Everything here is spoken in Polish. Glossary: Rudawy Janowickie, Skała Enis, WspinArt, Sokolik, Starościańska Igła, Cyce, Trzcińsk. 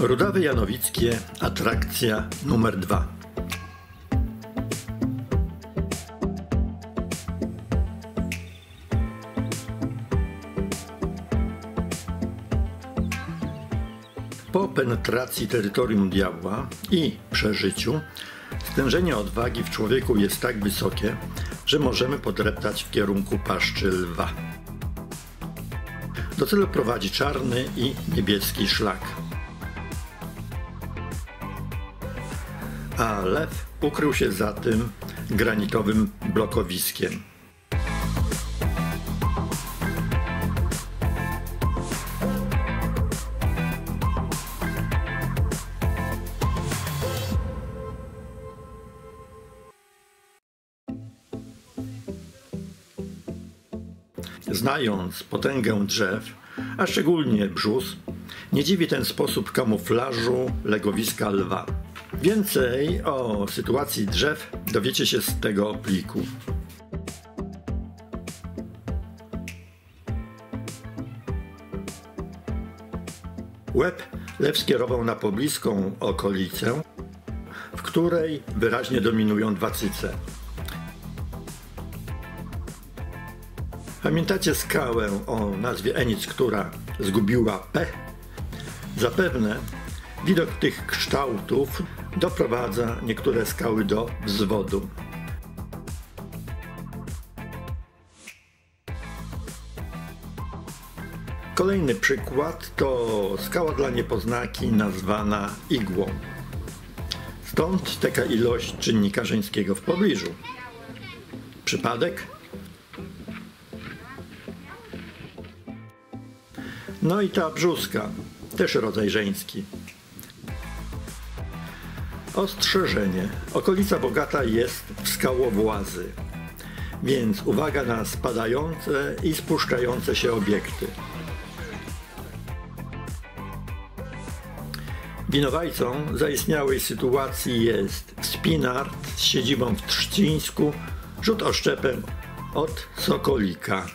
Rudawy Janowickie, atrakcja numer 2. Po penetracji terytorium diabła i przeżyciu stężenie odwagi w człowieku jest tak wysokie, że możemy podreptać w kierunku paszczy lwa. Do celu prowadzi czarny i niebieski szlak. A lew ukrył się za tym granitowym blokowiskiem. Znając potęgę drzew, a szczególnie brzus, nie dziwi ten sposób kamuflażu legowiska lwa. Więcej o sytuacji drzew dowiecie się z tego pliku. Łeb lew skierował na pobliską okolicę, w której wyraźnie dominują dwa cyce. Pamiętacie skałę o nazwie Enis, która zgubiła P? Zapewne widok tych kształtów doprowadza niektóre skały do wzwodu. Kolejny przykład to skała dla niepoznaki nazwana igłą. Stąd taka ilość czynnika żeńskiego w pobliżu. Przypadek? No i ta brzuska, też rodzaj żeński. Ostrzeżenie. Okolica bogata jest w skałowłazy, więc uwaga na spadające i spuszczające się obiekty. Winowajcą zaistniałej sytuacji jest WspinArt z siedzibą w Trzcińsku, rzut oszczepem od Sokolika.